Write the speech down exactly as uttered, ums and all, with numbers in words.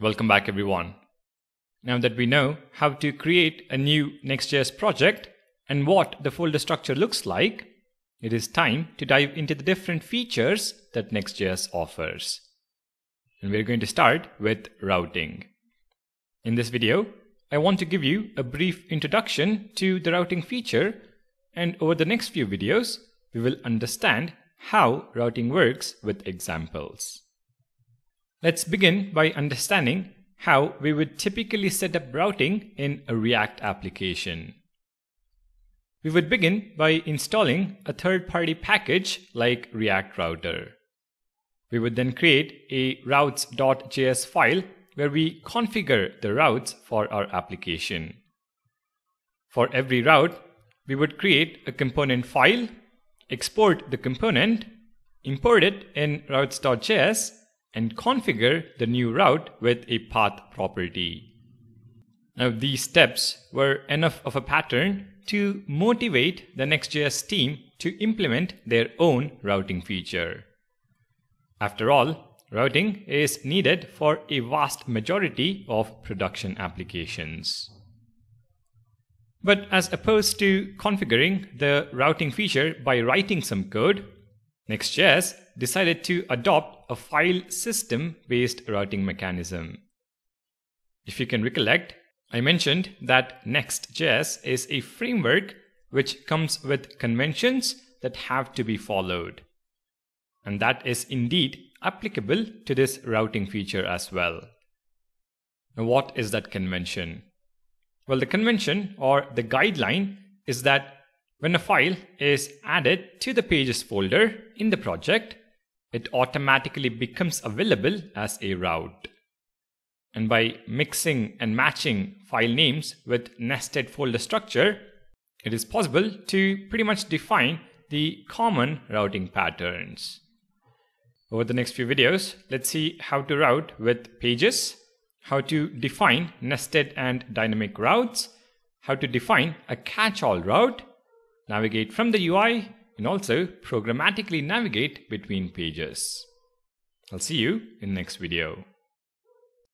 Welcome back, everyone. Now that we know how to create a new Next.js project and what the folder structure looks like, it is time to dive into the different features that Next.js offers. And we're going to start with routing. In this video, I want to give you a brief introduction to the routing feature, and over the next few videos, we will understand how routing works with examples. Let's begin by understanding how we would typically set up routing in a React application. We would begin by installing a third-party package like React Router. We would then create a routes.js file where we configure the routes for our application. For every route, we would create a component file, export the component, import it in routes.js, and configure the new route with a path property. Now, these steps were enough of a pattern to motivate the Next.js team to implement their own routing feature. After all, routing is needed for a vast majority of production applications. But as opposed to configuring the routing feature by writing some code, Next.js decided to adopt a file system-based routing mechanism. If you can recollect, I mentioned that Next.js is a framework which comes with conventions that have to be followed. And that is indeed applicable to this routing feature as well. Now, what is that convention? Well, the convention or the guideline is that when a file is added to the pages folder in the project, it automatically becomes available as a route. And by mixing and matching file names with nested folder structure, it is possible to pretty much define the common routing patterns. Over the next few videos, let's see how to route with pages, how to define nested and dynamic routes, how to define a catch-all route, navigate from the U I, and also programmatically navigate between pages. I'll see you in the next video.